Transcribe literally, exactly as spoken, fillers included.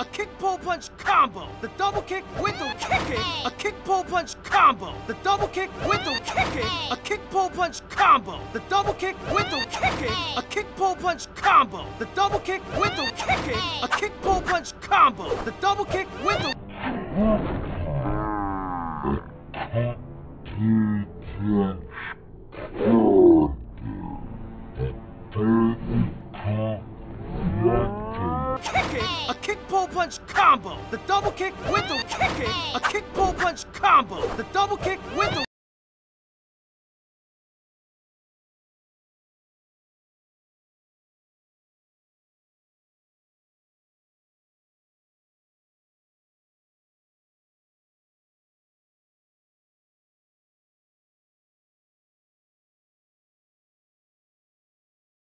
A kick pole punch combo. The double kick with the kicking. A kick pole punch combo. The double kick with the kicking. A kick pole punch combo. The double kick with the kicking. A kick pole punch combo. The double kick with the kicking. A kick pole punch combo. The double kick with the kicking, a kick pole punch combo. The double kick with the kicking. A kick pole punch combo. The double kick with the